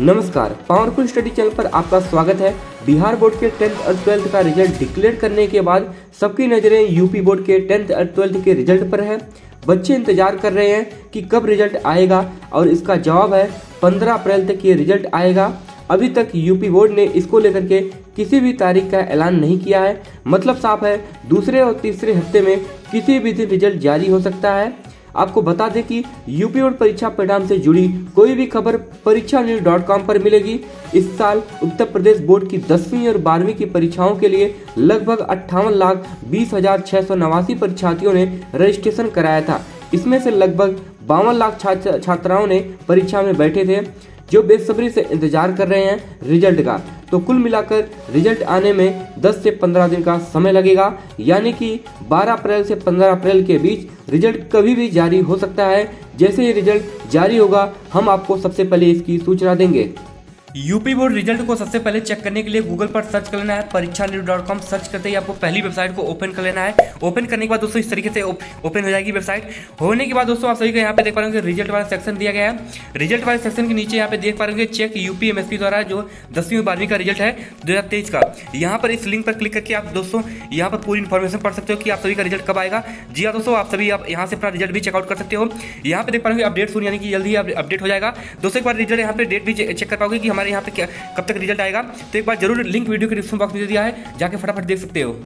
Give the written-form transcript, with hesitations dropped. नमस्कार, powerful study channel पर आपका स्वागत है। बिहार बोर्ड के 10th और 12th का रिजल्ट डिक्लेयर करने के बाद सबकी नज़रें यूपी बोर्ड के 10th और 12th के रिजल्ट पर हैं। बच्चे इंतजार कर रहे हैं कि कब रिजल्ट आएगा और इसका जवाब है 15 अप्रैल तक ये रिजल्ट आएगा। अभी तक यूपी बोर्ड ने इसको लेकर के किसी भी तारीख का ऐलान नहीं किया है। मतलब साफ है, दूसरे और तीसरे हफ्ते में किसी भी दिन रिजल्ट जारी हो सकता है। आपको बता दें कि यूपी बोर्ड परीक्षा परिणाम से जुड़ी कोई भी खबर परीक्षा.lead.com पर मिलेगी। इस साल उत्तर प्रदेश बोर्ड की 10वीं और 12वीं की परीक्षाओं के लिए लगभग 58,20,689 परीक्षार्थियों ने रजिस्ट्रेशन कराया था। इसमें से लगभग 52 लाख छात्राओं ने परीक्षा में बैठे थे, जो बेसब्री से इंतजार कर रहे हैं रिजल्ट का। तो कुल मिलाकर रिजल्ट आने में 10 से 15 दिन का समय लगेगा, यानी कि 12 अप्रैल से 15 अप्रैल के बीच रिजल्ट कभी भी जारी हो सकता है। जैसे ही रिजल्ट जारी होगा, हम आपको सबसे पहले इसकी सूचना देंगे। यूपी बोर्ड रिजल्ट को सबसे पहले चेक करने के लिए गूगल पर सर्च कर लेना है। परीक्षा.lead.com सर्च करते ही आपको पहली वेबसाइट को ओपन कर लेना है। ओपन करने के बाद दोस्तों इस तरीके से ओपन हो जाएगी। वेबसाइट होने के बाद दोस्तों आप सभी को यहाँ पे देख पा रहे होंगे रिजल्ट वाला सेक्शन दिया गया है। रिजल्ट वाले सेक्शन के नीचे यहाँ पे देख पा रहे होंगे चेक यूपी एमएसपी द्वारा जो 10वीं और 12वीं का रिजल्ट है 2023 का। यहाँ पर इस लिंक पर क्लिक करके आप दोस्तों यहाँ पर पूरी इन्फॉर्मेशन पढ़ सकते हो कि आप सभी का रिजल्ट कब आएगा। जी हाँ दोस्तों, आप सभी यहाँ से अपना रिजल्ट भी चेकआउट कर सकते हो। यहाँ पे देख पा रहे होंगे अपडेट सुन, यानी कि जल्दी अपडेट हो जाएगा दोस्तों। एक बार रिजल्ट यहाँ पे डेट भी चेक कर पाओगे कि हमारे यहाँ पे कब तक रिजल्ट आएगा। तो एक बार जरूर लिंक वीडियो के डिस्क्रिप्शन बॉक्स में दिया है, जाके फटाफट देख सकते हो।